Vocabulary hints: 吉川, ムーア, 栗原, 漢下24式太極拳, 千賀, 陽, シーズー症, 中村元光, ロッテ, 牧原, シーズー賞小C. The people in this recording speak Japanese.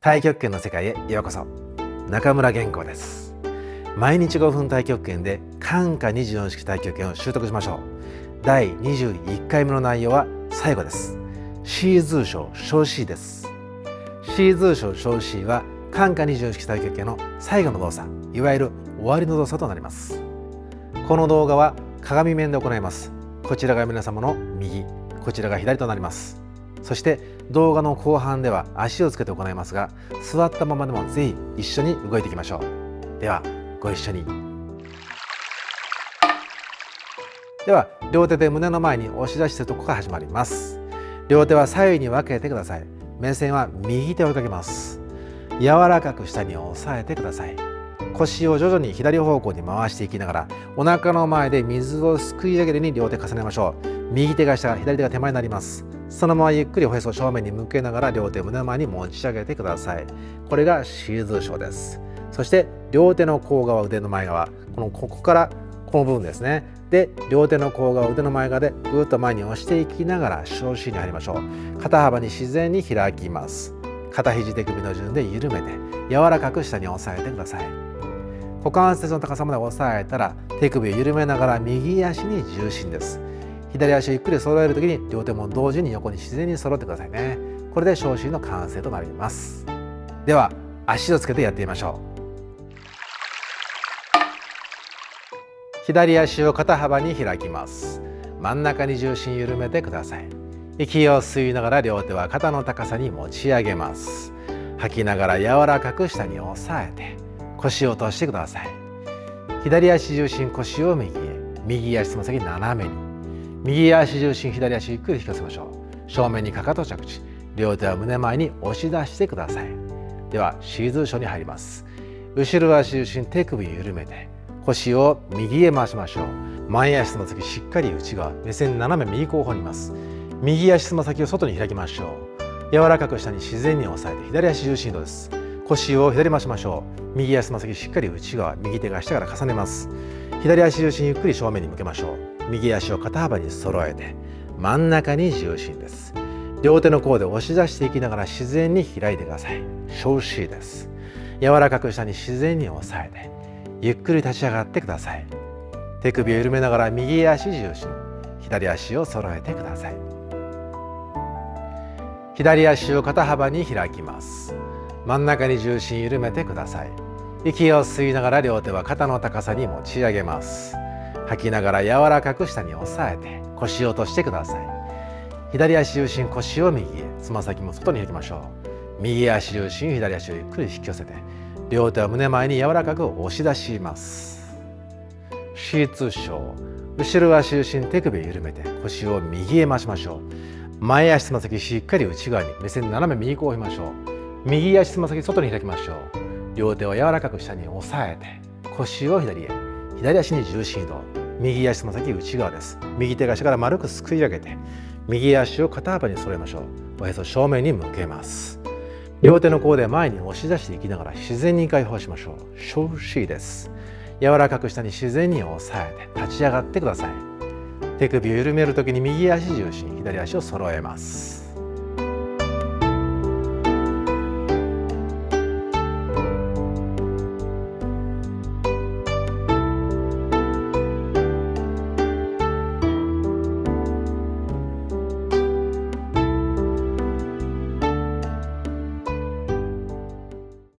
太極拳の世界へようこそ。中村元光です。毎日5分太極拳で漢下24式太極拳を習得しましょう。第21回目の内容は最後です。シーズー賞小 C です。シーズー賞小 C は漢下24式太極拳の最後の動作、いわゆる終わりの動作となります。この動画は鏡面で行います。こちらが皆様の右、こちらが左となります。そして動画の後半では足をつけて行いますが、座ったままでもぜひ一緒に動いていきましょう。ではご一緒に。では両手で胸の前に押し出してるとこから始まります。両手は左右に分けてください。目線は右手を追いかけます。柔らかく下に押さえてください。腰を徐々に左方向に回していきながら、お腹の前で水をすくい上げるように両手重ねましょう。右手が下、左手が手前になります。そのままゆっくりおへそを正面に向けながら両手を胸の前に持ち上げてください。これがシーズー症です。そして両手の甲側、腕の前側、ここからこの部分ですね。で両手の甲側、腕の前側でぐっと前に押していきながら小 C に入りましょう。肩幅に自然に開きます。肩肘手首の順で緩めて柔らかく下に押さえてください。股関節の高さまで押さえたら手首を緩めながら右足に重心です。左足をゆっくり揃えるときに両手も同時に横に自然に揃ってくださいね。これで小 C の完成となります。では足をつけてやってみましょう。左足を肩幅に開きます。真ん中に重心緩めてください。息を吸いながら両手は肩の高さに持ち上げます。吐きながら柔らかく下に押さえて腰を落としてください。左足重心、腰を右へ、右足つま先斜めに、右足重心、左足ゆっくり引き寄せましょう。正面にかかと着地、両手は胸前に押し出してください。ではシーズー症に入ります。後ろ足重心、手首緩めて腰を右へ回しましょう。前足つま先しっかり内側、目線斜め右後方にいます。右足つま先を外に開きましょう。柔らかく下に自然に押さえて左足重心移動です。腰を左回しましょう。右足つま先しっかり内側、右手が下から重ねます。左足重心ゆっくり正面に向けましょう。右足を肩幅に揃えて真ん中に重心です。両手の甲で押し出していきながら自然に開いてください。小 C です。柔らかく下に自然に押さえてゆっくり立ち上がってください。手首を緩めながら右足重心、左足を揃えてください。左足を肩幅に開きます。真ん中に重心緩めてください。息を吸いながら両手は肩の高さに持ち上げます。吐きながら柔らかく下に押さえて腰を落としてください。左足重心、腰を右へ、つま先も外に開きましょう。右足重心、左足をゆっくり引き寄せて両手は胸前に柔らかく押し出します。シーズー症、後ろ足重心、手首を緩めて腰を右へ回しましょう。前足つま先しっかり内側に、目線斜め右後方にいましょう。右足つま先外に開きましょう。両手を柔らかく下に押さえて腰を左へ、左足に重心移動、右足つま先内側です。右手が下から丸くすくい上げて右足を肩幅に揃えましょう。おへそ正面に向けます。両手の甲で前に押し出していきながら自然に解放しましょう。小 C です。柔らかく下に自然に押さえて立ち上がってください。手首を緩めるときに右足重心、左足を揃えます。